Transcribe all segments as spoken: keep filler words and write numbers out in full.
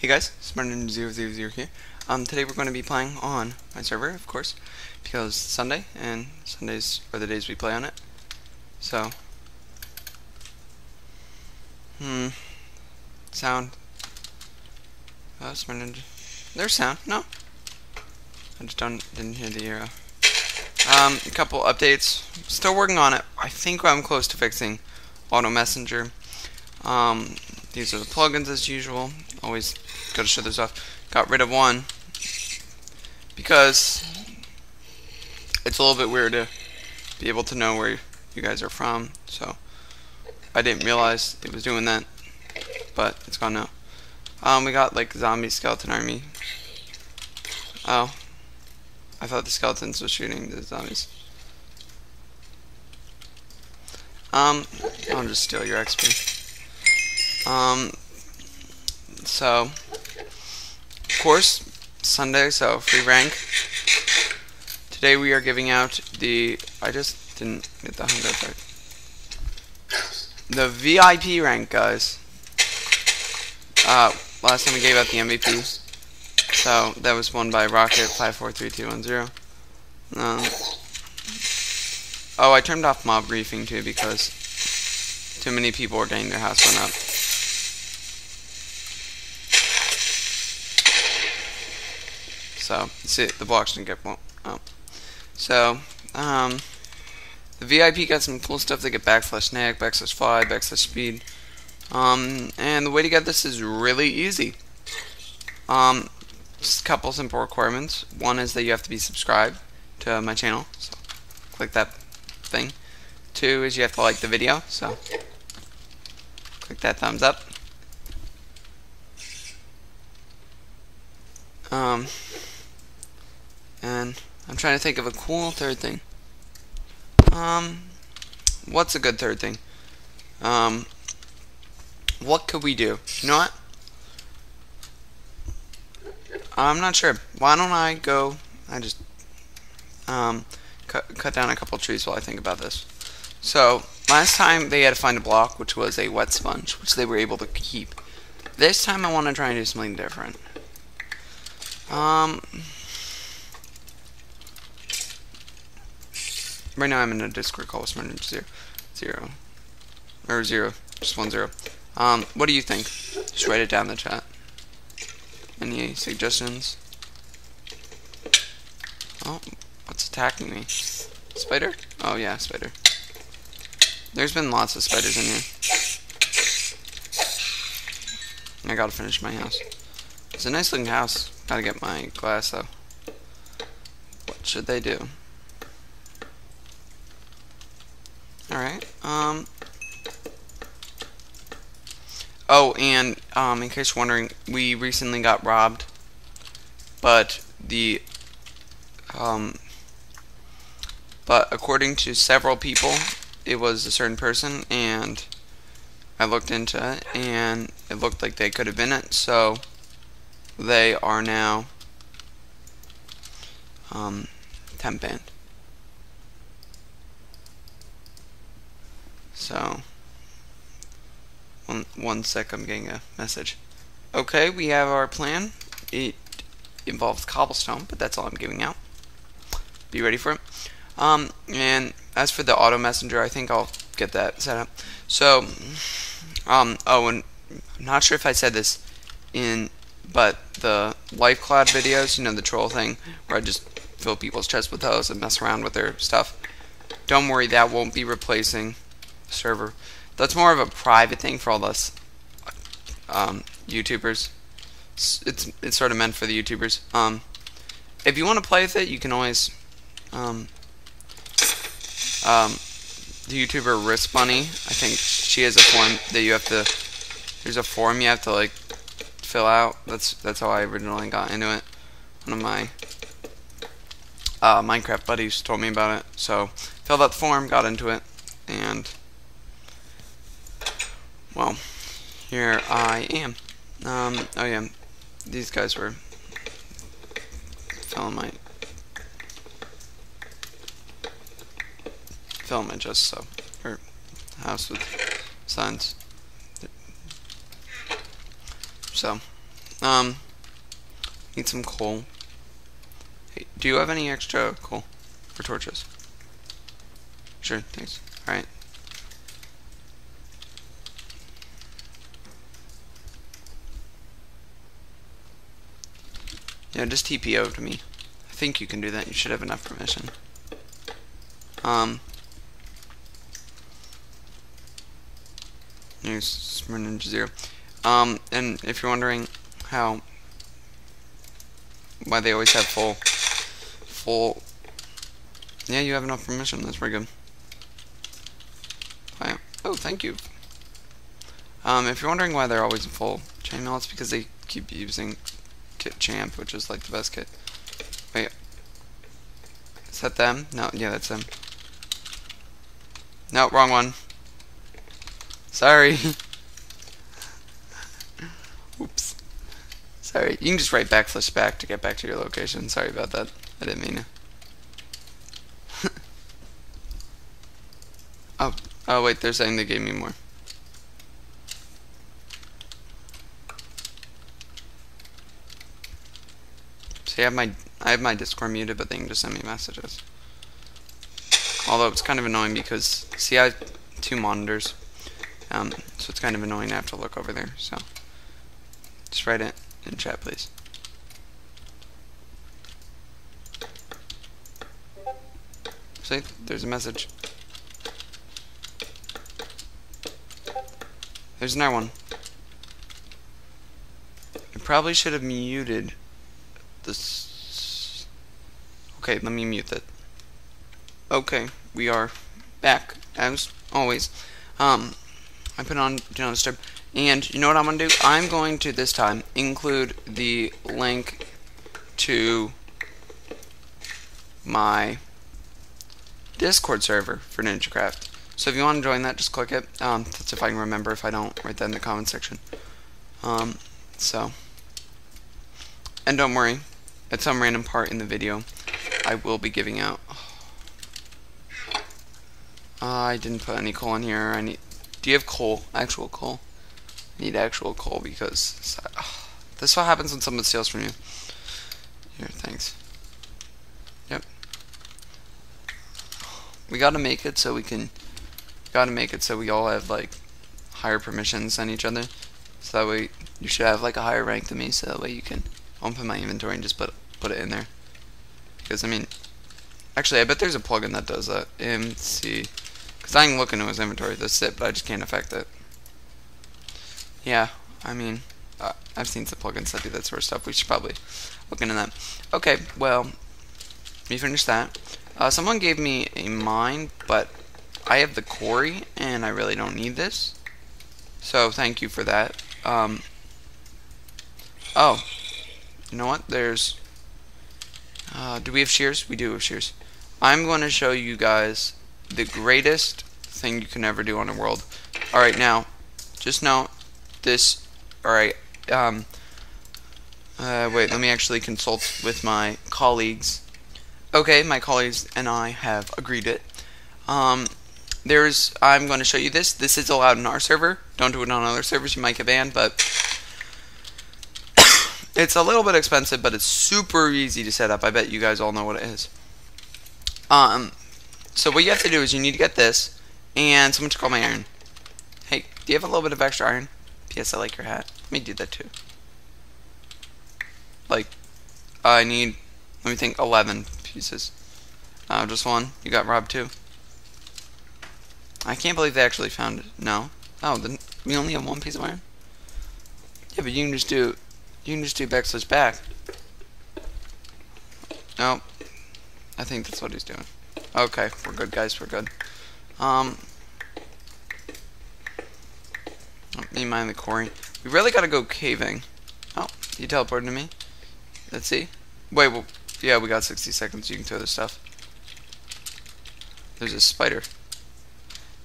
Hey guys, SmartNinja zero here. Um, today we're going to be playing on my server, of course, because it's Sunday, and Sundays are the days we play on it. So, hmm, sound. Oh, SmartNinja. There's sound. No, I just don't didn't hear the arrow. Um, a couple updates. Still working on it. I think I'm close to fixing Auto Messenger. Um, these are the plugins as usual. Always gotta show this off. Got rid of one because it's a little bit weird to be able to know where you guys are from. So I didn't realize it was doing that, but it's gone now. Um, we got like zombie skeleton army. Oh, I thought the skeletons were shooting the zombies. Um, I'll just steal your X P. Um. So, of course, Sunday, so free rank. Today we are giving out the, I just didn't get the hunger effect. The V I P rank, guys. Uh, last time we gave out the M V P. So, that was won by Rocket five four three two one zero. Uh, oh, I turned off mob griefing too because too many people were getting their house run up. So, see, the blocks didn't get blown up. So, um, the V I P got some cool stuff. They get backslash nag, backslash fly, backslash speed. Um, and the way to get this is really easy. Um, just a couple simple requirements. One is that you have to be subscribed to my channel. So, click that thing. Two is you have to like the video. So, click that thumbs up. Um... And I'm trying to think of a cool third thing. Um, what's a good third thing? Um, what could we do? You know what? I'm not sure. Why don't I go? I just um cut cut down a couple trees while I think about this. So last time they had to find a block, which was a wet sponge, which they were able to keep. This time I want to try and do something different. Um. Right now I'm in a Discord call with SmartNinja zero, zero, or zero, just one zero. Um, what do you think? Just write it down in the chat. Any suggestions? Oh, what's attacking me? Spider? Oh yeah, spider. There's been lots of spiders in here. I gotta finish my house. It's a nice looking house. Gotta get my glass though. What should they do? Alright, um, oh, and, um, in case you're wondering, we recently got robbed, but the, um, but according to several people, it was a certain person, and I looked into it, and it looked like they could have been it, so they are now, um, temp banned. So, one, one sec, I'm getting a message. Okay, we have our plan. It involves cobblestone, but that's all I'm giving out. Be ready for it. Um, and as for the auto messenger, I think I'll get that set up. So, um, oh, and I'm not sure if I said this in, but the Life Cloud videos, you know, the troll thing, where I just fill people's chests with those and mess around with their stuff. Don't worry, that won't be replacing server. That's more of a private thing for all us um, YouTubers. It's, it's it's sort of meant for the YouTubers. Um, if you want to play with it, you can always um, um, the YouTuber RiskBunny. I think she has a form that you have to. There's a form you have to like fill out. That's that's how I originally got into it. One of my uh, Minecraft buddies told me about it. So filled out the form, got into it, and well, here I am. Um, oh yeah, these guys were filling my filling my just so or house with signs. So Um, need some coal. Hey, do you have any extra coal for torches? Sure, thanks. All right. Yeah, just T P over to me. I think you can do that. You should have enough permission. Um. Here's SmartNinja zero. Um, and if you're wondering how, why they always have full, full, yeah, you have enough permission, that's pretty good. I, oh, thank you. Um, if you're wondering why they're always in full chainmail, it's because they keep using Kit Champ, which is like the best kit. Wait, is that them? No, yeah, that's them. No, wrong one. Sorry. Oops. Sorry. You can just write backslash back to get back to your location. Sorry about that. I didn't mean it. oh. Oh, wait. They're saying they gave me more. See, I have my I have my Discord muted, but they can just send me messages. Although it's kind of annoying because see, I have two monitors. Um, so it's kind of annoying to have to look over there, so just write it in chat, please. See, there's a message. There's another one. I probably should have muted this. Okay, let me mute that. Okay, we are back, as always. Um... I put on Do Not Disturb, and you know what I'm going to do? I'm going to, this time, include the link to my Discord server for NinjaCraft. So if you want to join that, just click it. Um, that's if I can remember. If I don't, write that in the comment section. Um, so, and don't worry, at some random part in the video, I will be giving out. Uh, I didn't put any coal in here. I need. Do you have coal? Actual coal? I need actual coal because uh, this is what happens when someone steals from you. Here, thanks. Yep. We gotta make it so we can. Gotta make it so we all have like higher permissions than each other. So that way you should have like a higher rank than me. So that way you can open my inventory and just put put it in there. Because I mean, actually, I bet there's a plugin that does that. M C. I can look into his inventory, that's it, but I just can't affect it. Yeah, I mean, uh, I've seen some plugins that do that sort of stuff. We should probably look into that. Okay, well, we finished that. Uh, someone gave me a mine, but I have the quarry, and I really don't need this. So, thank you for that. Um, oh, you know what? There's... Uh, do we have shears? We do have shears. I'm going to show you guys the greatest thing you can ever do on a world. Alright, now, just know this. Alright, um, uh, wait, let me actually consult with my colleagues. Okay, my colleagues and I have agreed it. Um, there's, I'm going to show you this. This is allowed in our server. Don't do it on other servers, you might get banned, but it's a little bit expensive, but it's super easy to set up. I bet you guys all know what it is. Um, So what you have to do is you need to get this, and someone should call my iron. Hey, do you have a little bit of extra iron? P S I like your hat. Let me do that too. Like, I need, let me think, eleven pieces. Uh, just one. You got robbed too. I can't believe they actually found it. No. Oh, then we only have one piece of iron? Yeah, but you can just do, you can just do backslash back. No. I think that's what he's doing. Okay, we're good, guys. We're good. Um, don't need mine the quarry. We really gotta go caving. Oh, you teleported to me. Let's see. Wait, well, yeah, we got sixty seconds. You can throw this stuff. There's a spider.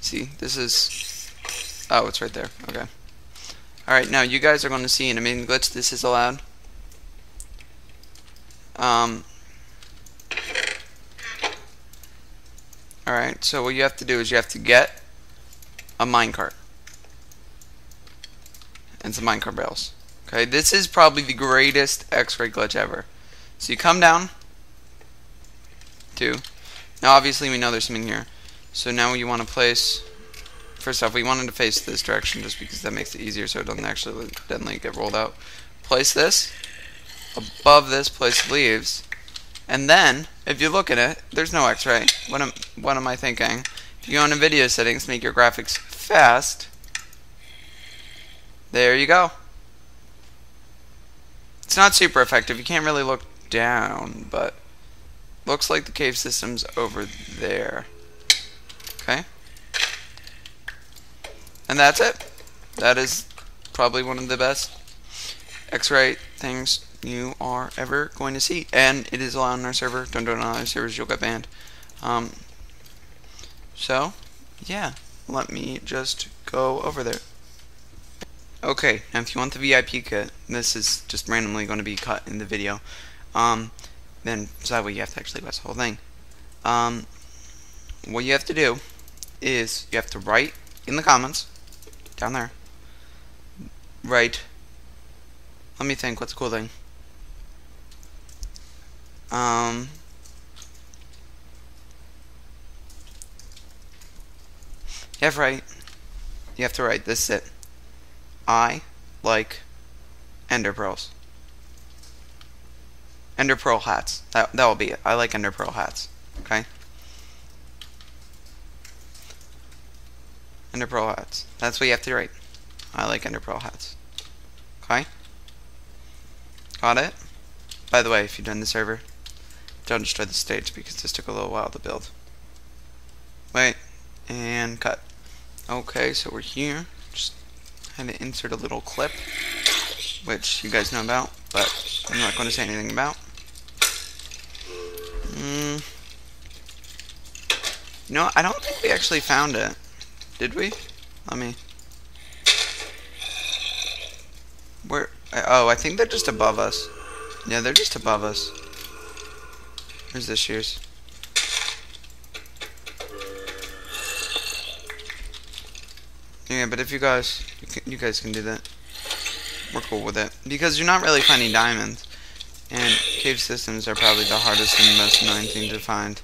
See, this is. Oh, it's right there. Okay. All right, now you guys are going to see an amazing glitch. This is allowed. Um. Alright, so what you have to do is you have to get a minecart and some minecart rails. Okay, this is probably the greatest X-ray glitch ever. So you come down to, now obviously we know there's something here. So now you want to place, first off we wanted to face this direction just because that makes it easier so it doesn't actually accidentally get rolled out. Place this, above this place leaves, and then if you look at it, there's no X-ray. What am, what am I thinking? If you go into video settings, make your graphics fast, there you go. It's not super effective. You can't really look down, but looks like the cave system's over there. Okay? And that's it. That is probably one of the best X-ray things you are ever going to see. And it is allowed on our server. Don't do it on our servers, you'll get banned. Um, so, yeah. Let me just go over there. Okay, now if you want the V I P kit, this is just randomly going to be cut in the video, um, then so that way you have to actually watch the whole thing. Um, what you have to do is you have to write in the comments, down there, write, let me think, what's a cool thing? Um, you have to write, you have to write, this is it. I like ender pearls. Ender pearl hats. That that will be it. I like ender pearl hats. Okay. Ender pearl hats. That's what you have to write. I like ender pearl hats. Okay. Got it. By the way, if you've done the server, don't destroy the stage because this took a little while to build. Wait and cut. Okay, so we're here. Just to insert a little clip which you guys know about, but I'm not going to say anything about. Mm. No, I don't think we actually found it. Did we? Let me. Where? Oh, I think they're just above us. Yeah, they're just above us. Where's the shears? Yeah, but if you guys, you, can, you guys can do that. We're cool with it because you're not really finding diamonds, and cave systems are probably the hardest and the most annoying thing to find.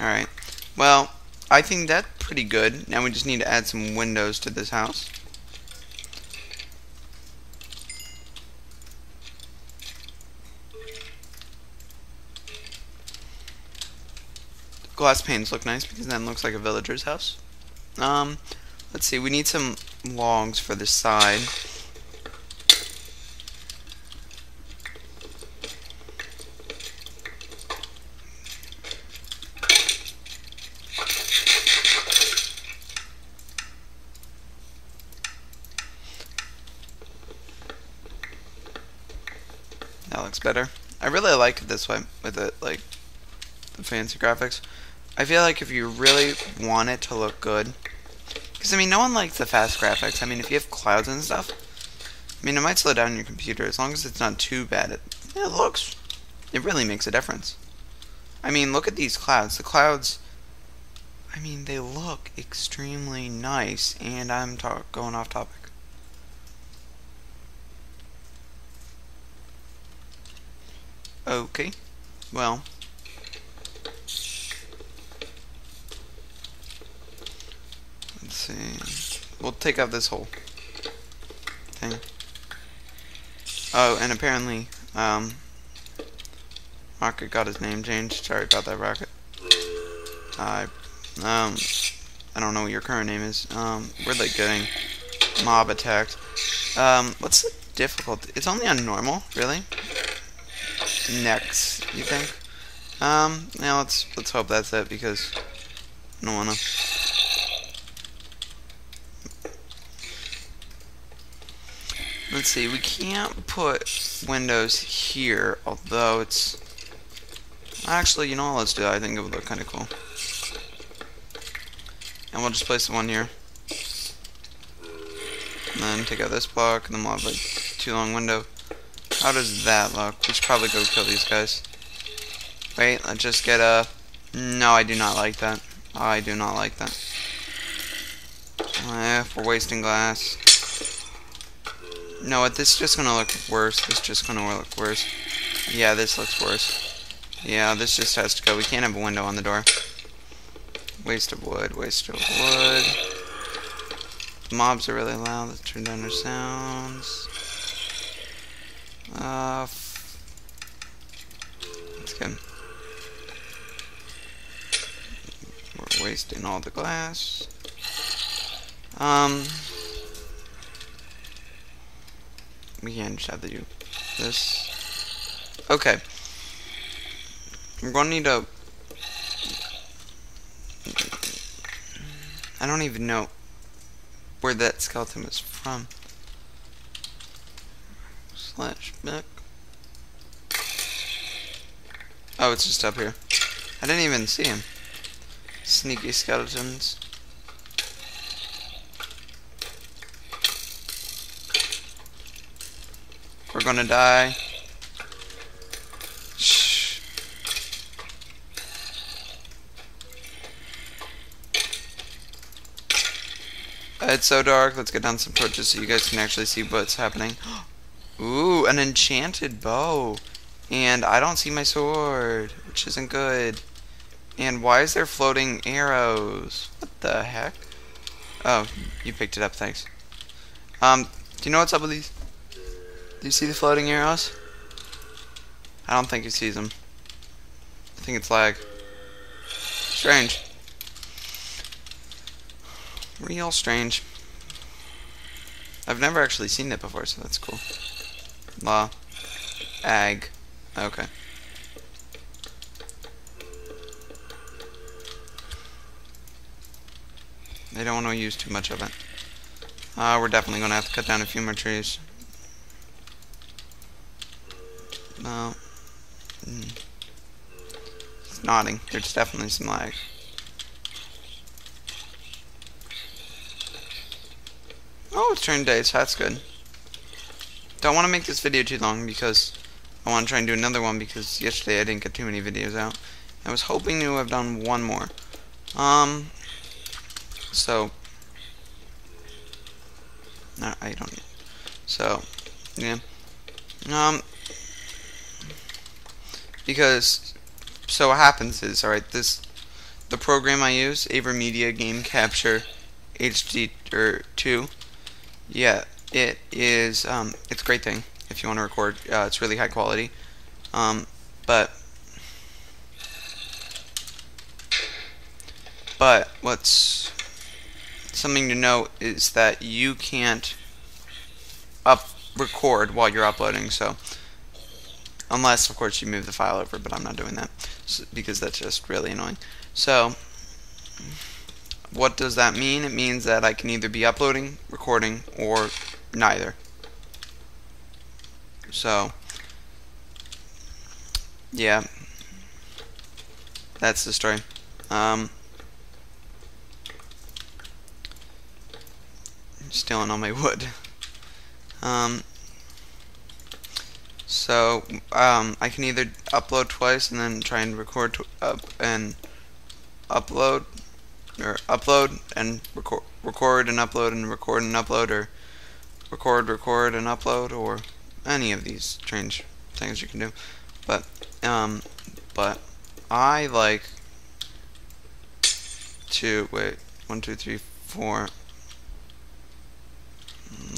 All right. Well, I think that's pretty good. Now we just need to add some windows to this house. Glass panes look nice because then it looks like a villager's house. Um, let's see, we need some logs for the side. That looks better. I really like it this way with it, like the fancy graphics. I feel like if you really want it to look good, because I mean, no one likes the fast graphics. I mean, if you have clouds and stuff, I mean, it might slow down your computer as long as it's not too bad. It, it looks, it really makes a difference. I mean, look at these clouds. The clouds, I mean, they look extremely nice. And I'm talk going off topic. Okay, well. See. We'll take out this whole thing. Oh, and apparently, um, Rocket got his name changed. Sorry about that, Rocket. I, um, I don't know what your current name is. Um, we're like getting mob attacked. Um, what's the difficulty? It's only on normal, really. Next, you think? Um, now let's let's hope that's it because I don't wanna. Let's see, we can't put windows here, although it's... Actually, you know what, let's do that. I think it would look kind of cool. And we'll just place the one here. And then take out this block, and then we'll have like too long window. How does that look? We should probably go kill these guys. Wait, let's just get a... No, I do not like that. I do not like that. Eh, we're wasting glass. No, this is just gonna look worse. This is just gonna look worse. Yeah, this looks worse. Yeah, this just has to go. We can't have a window on the door. Waste of wood, waste of wood. The mobs are really loud. Let's turn down their sounds. Uh, that's good. We're wasting all the glass. Um, we can just have to do this. Okay. We're gonna need a. I don't even know where that skeleton is from. Slash back. Oh, it's just up here. I didn't even see him. Sneaky skeletons. We're gonna die. Shh. It's so dark. Let's get down some torches so you guys can actually see what's happening. Ooh, an enchanted bow. And I don't see my sword, which isn't good. And why is there floating arrows? What the heck? Oh, you picked it up, thanks. Um, do you know what's up with these? Do you see the floating arrows? I don't think he sees them. I think it's lag. Strange. Real strange. I've never actually seen it before, so that's cool. La. Ag. Okay. They don't want to use too much of it. Uh, we're definitely going to have to cut down a few more trees. No. Mm. It's nodding. There's definitely some lag. Oh, it's turned day, so that's good. Don't want to make this video too long because I want to try and do another one because yesterday I didn't get too many videos out. I was hoping to have done one more. Um, so no, I don't. So yeah, um, because so what happens is, all right, this the program I use, AVerMedia Game Capture H D or two. Yeah, it is. Um, it's a great thing if you want to record. Uh, it's really high quality. Um, but but what's something to note is that you can't up record while you're uploading. So unless, of course, you move the file over, but I'm not doing that so, because that's just really annoying. So what does that mean? It means that I can either be uploading, recording, or neither. So, yeah, that's the story. Um, I'm stealing all my wood. Um, so um, I can either upload twice and then try and record tw up and upload. Or upload and record, record and upload and record and upload, or record, record and upload, or any of these strange things you can do. But, um, but I like to wait. One, two, three, four.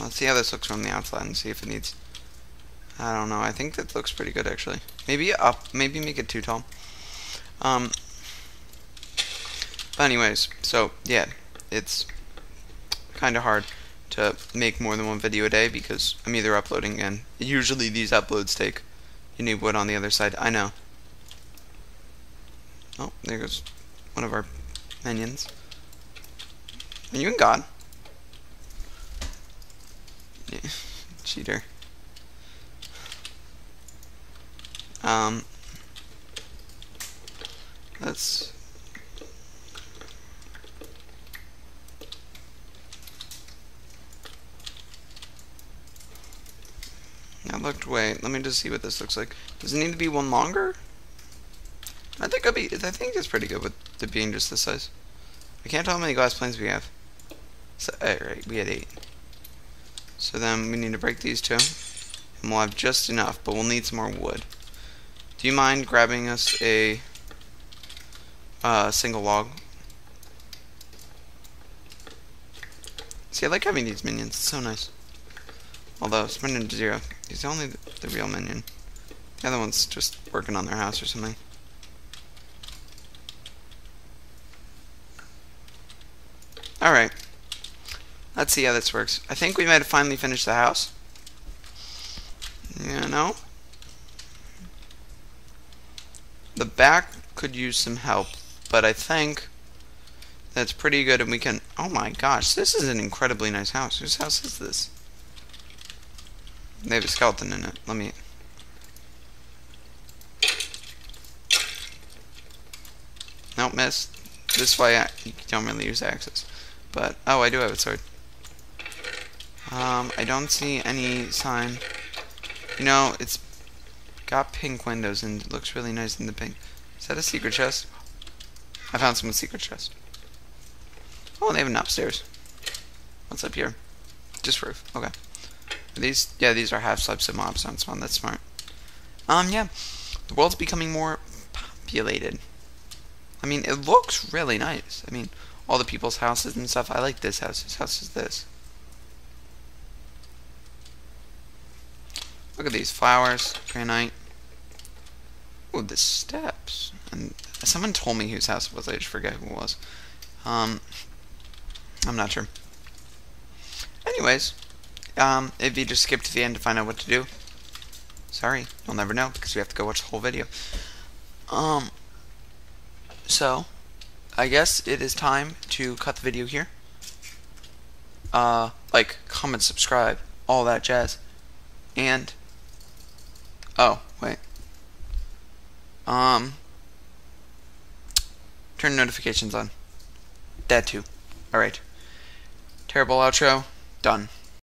Let's see how this looks from the outside and see if it needs. I don't know. I think that looks pretty good actually. Maybe up. Maybe make it too tall. Um. But anyways, so yeah, it's kind of hard to make more than one video a day because I'm either uploading and usually these uploads take. You need wood on the other side. I know. Oh, there goes one of our minions. Are you in God? Yeah, cheater. Um, let's. I looked. Wait, let me just see what this looks like. Does it need to be one longer? I think I'll be. I think it's pretty good with it being just this size. I can't tell how many glass planes we have. So, alright, we had eight. So then we need to break these two. And we'll have just enough, but we'll need some more wood. Do you mind grabbing us a uh, single log? See, I like having these minions. It's so nice. Although, it's minion zero. He's only the, the real minion. The other one's just working on their house or something. Alright. Let's see how this works. I think we might have finally finished the house. You know? The back could use some help, but I think that's pretty good and we can... Oh my gosh, this is an incredibly nice house. Whose house is this? They have a skeleton in it. Let me... Don't miss. This way I don't really use axes. But, oh, I do have a sword. Um, I don't see any sign. You know, it's got pink windows and it looks really nice in the pink. Is that a secret chest? I found someone's secret chest. Oh, and they have an upstairs. What's up here? Just roof. Okay. Are these, yeah, these are half slabs of mobs don't spawn. That's smart. Um, yeah. The world's becoming more populated. I mean, it looks really nice. I mean, all the people's houses and stuff. I like this house. Whose house is this? Look at these flowers, granite. Oh, the steps. And someone told me whose house it was. I just forget who it was. Um, I'm not sure. Anyways, um, if you just skip to the end to find out what to do, sorry, you'll never know because you have to go watch the whole video. Um. So, I guess it is time to cut the video here. Uh, like, comment, subscribe, all that jazz. And, oh, wait. Um, turn notifications on. That too. Alright. Terrible outro. Done.